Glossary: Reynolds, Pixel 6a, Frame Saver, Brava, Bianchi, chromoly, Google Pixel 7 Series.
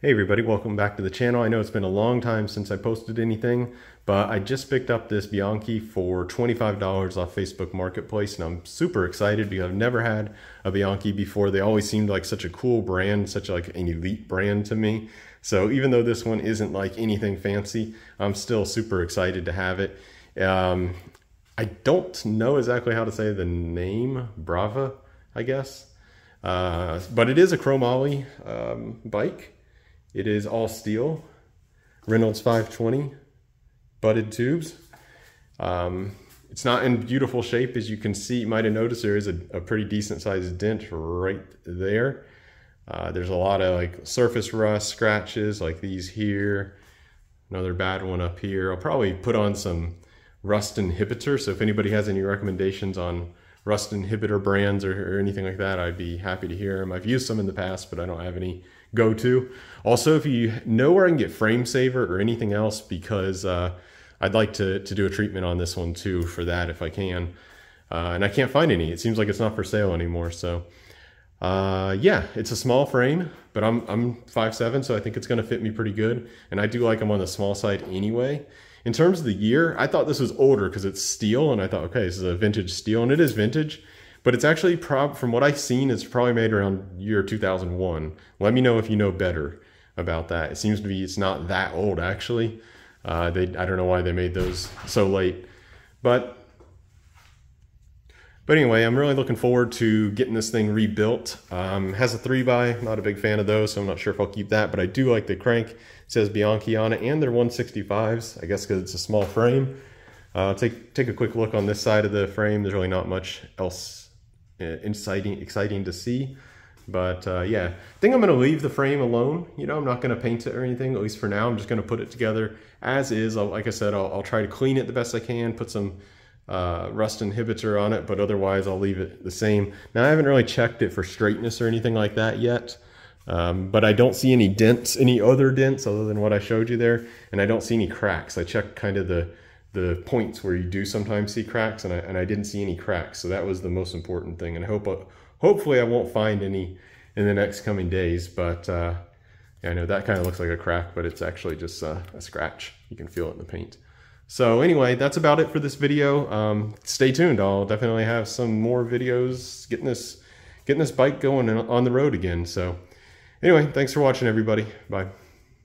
Hey everybody, welcome back to the channel. I know it's been a long time since I posted anything, but I just picked up this Bianchi for $25 off Facebook Marketplace, and I'm super excited because I've never had a Bianchi before. They always seemed like such a cool brand, such like an elite brand to me. So even though this one isn't like anything fancy, I'm still super excited to have it. I don't know exactly how to say the name, Brava, I guess. But it is a chromoly bike. It is all steel, Reynolds 520, butted tubes. It's not in beautiful shape, as you can see. You might have noticed there is a pretty decent sized dent right there. There's a lot of like surface rust, scratches like these here. Another bad one up here. I'll probably put on some rust inhibitor. So if anybody has any recommendations on rust inhibitor brands or anything like that, I'd be happy to hear them. I've used some in the past, but I don't have any go-to. Also, if you know where I can get Frame Saver or anything else, because I'd like to do a treatment on this one too for that if I can. And I can't find any. It seems like it's not for sale anymore. So yeah, it's a small frame, but I'm 5'7", so I think it's going to fit me pretty good. And I do like them on the small side anyway. In terms of the year, I thought this was older because it's steel, and I thought, okay, this is a vintage steel, and it is vintage, but it's actually, from what I've seen, it's probably made around year 2001. Let me know if you know better about that. It seems to be, it's not that old, actually. I don't know why they made those so late, but anyway, I'm really looking forward to getting this thing rebuilt. Has a 3x, not a big fan of those, so I'm not sure if I'll keep that, but I do like the crank. It says Bianchi on it, and they're 165s, I guess because it's a small frame. Take a quick look on this side of the frame. There's really not much else exciting to see, but yeah. I think I'm gonna leave the frame alone. You know, I'm not gonna paint it or anything, at least for now. I'm just gonna put it together as is. Like I said, I'll try to clean it the best I can, put some rust inhibitor on it, but otherwise I'll leave it the same. Now I haven't really checked it for straightness or anything like that yet, but I don't see any dents, any other dents other than what I showed you there, and I don't see any cracks. I checked kind of the points where you do sometimes see cracks, and I didn't see any cracks, so that was the most important thing. And I hope, hopefully I won't find any in the next coming days, but yeah, I know that kind of looks like a crack, but it's actually just a scratch. You can feel it in the paint. So anyway, that's about it for this video. Stay tuned. I'll definitely have some more videos getting this bike going on the road again. So anyway, thanks for watching, everybody. Bye.